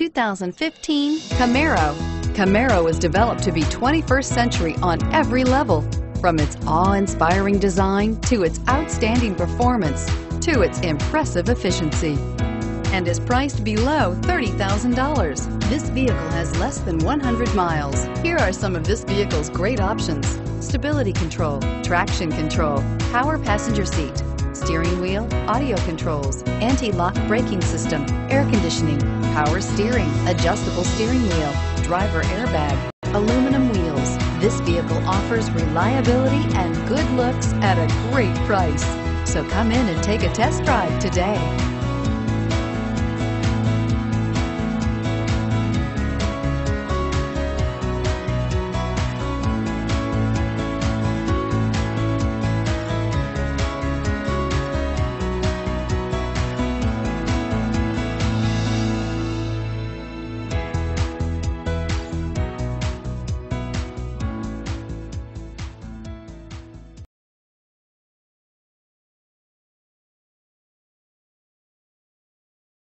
2015 Camaro. Camaro is developed to be 21st century on every level, from its awe-inspiring design to its outstanding performance to its impressive efficiency, and is priced below $30,000. This vehicle has less than 100 miles. Here are some of this vehicle's great options: stability control, traction control, power passenger seat, steering wheel audio controls, anti-lock braking system, air conditioning, power steering, adjustable steering wheel, driver airbag, aluminum wheels. This vehicle offers reliability and good looks at a great price. So come in and take a test drive today.